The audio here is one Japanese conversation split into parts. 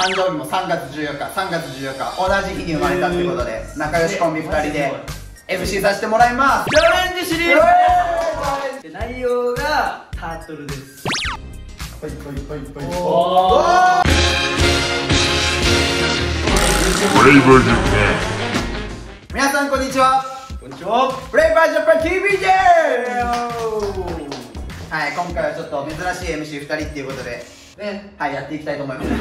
誕生日も3月14日同じ日に生まれたってことで、仲良しコンビ2人で MC させてもらいます。チャレンジシリーズで内容がタートルです。皆さんこんにちは。こんにちは。ブレイバージャパン TVJ。 はい、今回はちょっと珍しい MC2 人っていうことでね、はい、やっていきたいと思います。は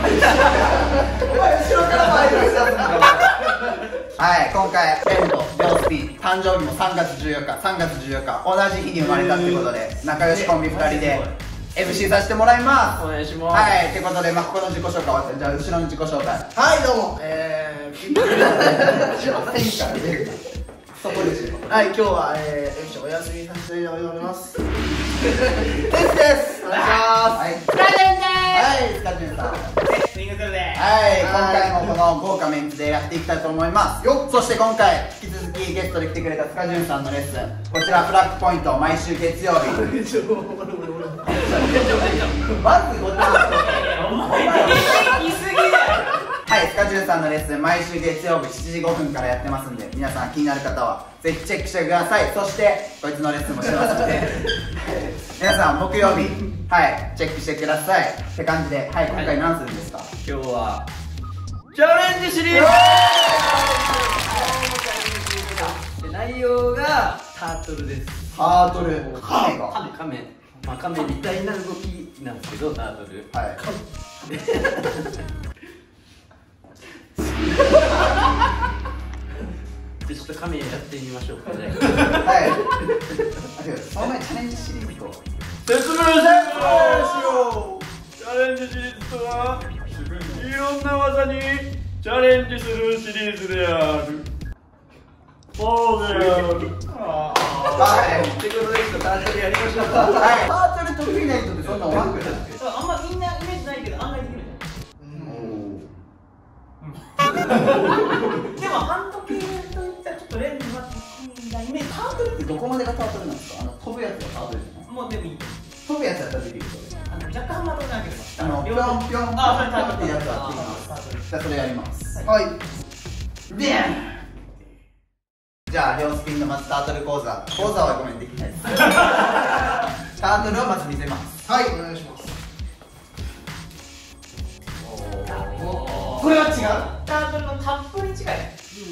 い、今回ペンと秒スピン、誕生日も3月14日同じ日に生まれたってことで、仲良しコンビ2人で MC させてもらいます。お願いします。はい、ってことで、まあ、ここの自己紹介終わって、じゃあ後ろの自己紹介。はい、どうもそこですよ。はい、今日はMCお休みさせていただきます。テスです。お願いします。スカジュンです。はい、スカジュンさん。リングクルです。はい、今回もこの豪華メンツでやっていきたいと思います。よっ、そして今回引き続きゲストで来てくれたスカジュンさんのレッスン。こちらフラッグポイント毎週月曜日。まずご覧。はい、スカジュンさんのレッスン毎週月曜日7時5分からやってますんで、皆さん気になる方はぜひチェックしてください。そしてこいつのレッスンもしてますんで皆さん木曜日、はい、チェックしてくださいって感じで。はい、今回何するんですか？今日はチャレンジシリーズ。内容がタートルです。タートル、カメかカメ、まあカメみたいな動きなんですけど、タートル、はい、ちょっとカメやってみましょうかね。はい。その前チャレンジシリーズと説明しよう。チャレンジシリーズとはいろんな技にチャレンジするシリーズである。そうである。はい。ということでちょっとタートルやりましょう。はい。タートル得意な人ってそんなおらんくないですか？あんまみんなイメージないけど案外できる。でもハンド系といったらちょっとレンズが得意なイメージ。タートルってどこまでがタートルなんですか？飛ぶやつがタートルじゃない？もうでもいい。飛ぶやつだったらできる。若干まとめなければ。ピョンピョンピョンってやつはできます。じゃあそれやります。はい。ビャン。じゃあ両スピンのまずタートル講座。講座はごめんできないです。タートルをまず見せます。はい、お願いします。これは違う。タートルのタップに近い。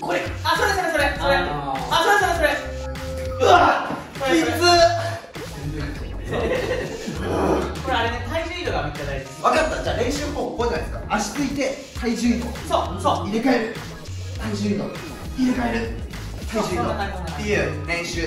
これ、あ、それ、あ、それ。うわ、きつ。これあれね、体重移動がめっちゃ大事。分かった、じゃあ練習方法こうじゃないですか。足ついて、体重移動。そう、入れ替える。体重移動。入れ替える。体重移動。っていう練習。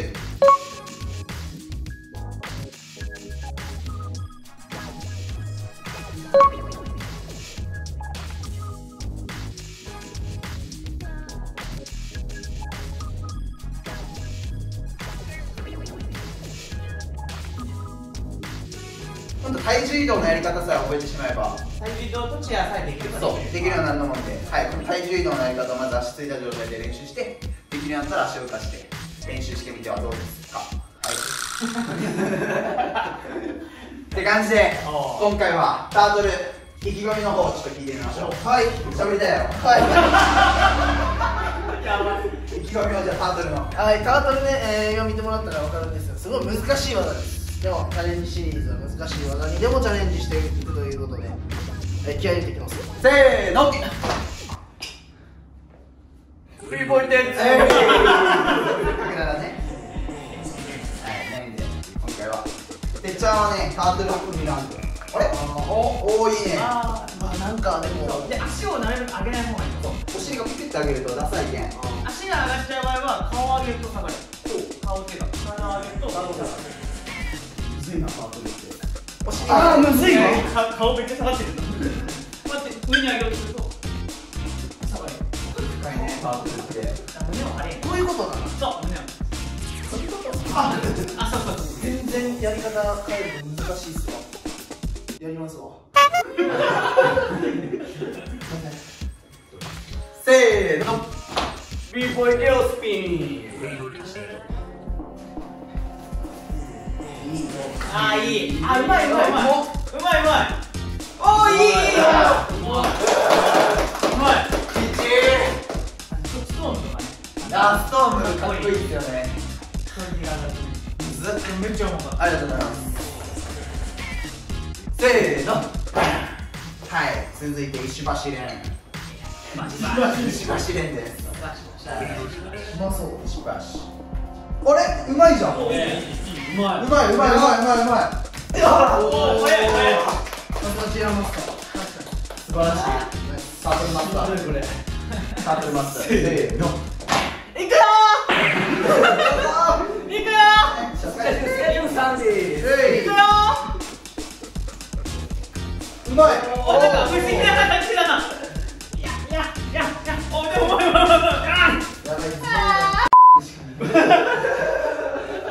体重移動のやり方さえ覚えてしまえば、体重移動とチェアさえできれば、そう、できるようになるのもんで、はい、この体重移動のやり方をまず足ついた状態で練習して、できるようになったら足を浮かして練習してみてはどうですか？はいって感じで、今回はタートル意気込みの方をちょっと聞いてみましょう。はい、喋りたいよ。はいやばい。意気込みはじゃあタートルの、はい、タートルね、見てもらったら分かるんですが、すごい難しい技です。でもチャレンジシリーズは難しい技にでもチャレンジしていくということで、気合い入れていきます。せーの、フリーポイントです。今回はてっちゃんはね、タートルを組みなんで、あれ、おお、いいね。ああ、なんかでも足をなるべく上げない方がいい。お尻がピクッて上げるとダサいけん。足が上がっちゃう場合は顔を上げると下がる。顔っていうか体を上げると下がる。ああ、むずいね。顔めっちゃ下がってる。待って、上に上げようとすると下がる。深いね、タートルって。胸を張れ、こういうことなの？そう、胸を張れ。そういうこと？あ、そう全然やり方変えると難しいっすわ。やりますわ。せーの、ビーボイレオスピン。あー、いい。あ、うまい。おー、いい。あ、ストームかっこいいですよね。ずっとめっちゃ重かった。ありがとうございます。せーの。はい、続いて石橋蓮。石橋蓮です。うまそう。石橋、あれうまいじゃん。うまい。え、おお、早い早い。こちらも素晴らしい。サートルマスター、これサートルマスター。せーの、いくよー、いくよー、いくよー。うまい。お、なんか不思議な形だな。いや、お、でもお前。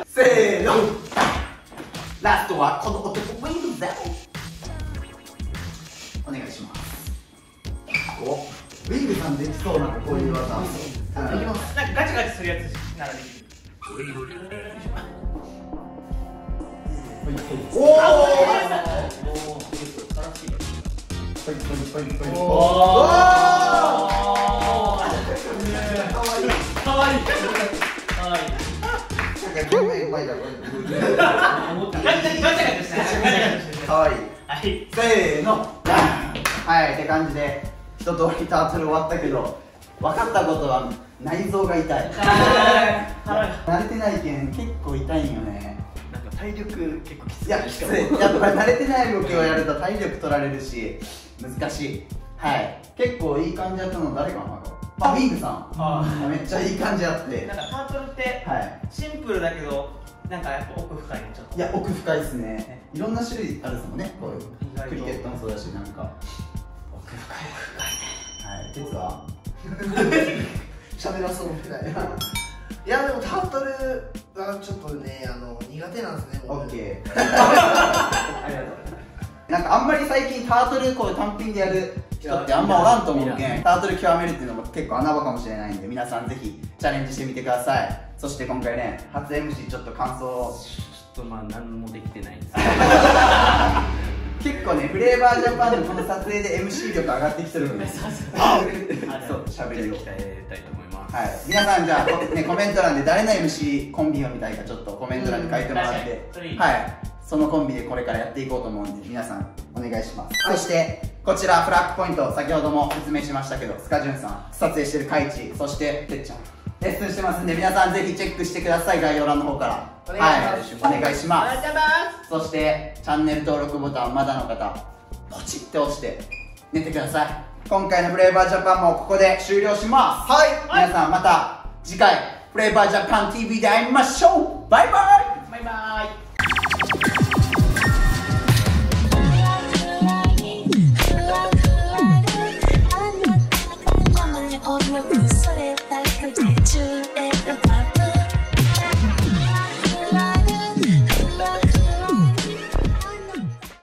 せーの、ラストはこの男もいるぜ。お願いします。ウィングさんできそうな、こういう技。なんかガチガチするやつならできる。おお。せーの。はい、って感じで。一通りタートル終わったけど、分かったことは内臓が痛い。慣れてないけん結構痛いんよね。なんか体力結構きつい。いや、きつい。やっぱ慣れてない動きをやると体力取られるし難しい。はい、結構いい感じやったの。誰かな、ウィングさんめっちゃいい感じやって。なんかタートルってシンプルだけど、なんかやっぱ奥深いね。ちょっといや、奥深いですね。いろんな種類あるっすもんね。こういうクリケットもそうだし、なんか深いね。はい、実は喋らそうみたいな。いや、でもタートルはちょっとね、苦手なんですね。オッケー。ありがとう。なんかあんまり最近タートルこう単品でやる人ってあんまおらんと思うけん、タートル極めるっていうのも結構穴場かもしれないんで、皆さんぜひチャレンジしてみてください。そして今回ね、初 MC ちょっと感想を。ちょっとまあ何もできてないんですけど。結構ね、フレーバージャパンのこの撮影で MC 力上がってきてるので、そう喋りを鍛えたいと思います。はい、皆さんじゃあ、ね、コメント欄で誰の MC コンビを見たいかちょっとコメント欄に書いてもらって、はい、そのコンビでこれからやっていこうと思うんで、皆さんお願いします。そしてこちらフラッグポイント、先ほども説明しましたけど、スカジュンさん、撮影してるカイチ、そしててっちゃん、レッスンしてますんで、皆さんぜひチェックしてください。概要欄の方から。はい、お願いします。そしてチャンネル登録ボタンまだの方、ポチって押して寝てください。今回のフレーバージャパンもここで終了します。はい、皆さんまた次回フレーバージャパン TV で会いましょう。バイバイ。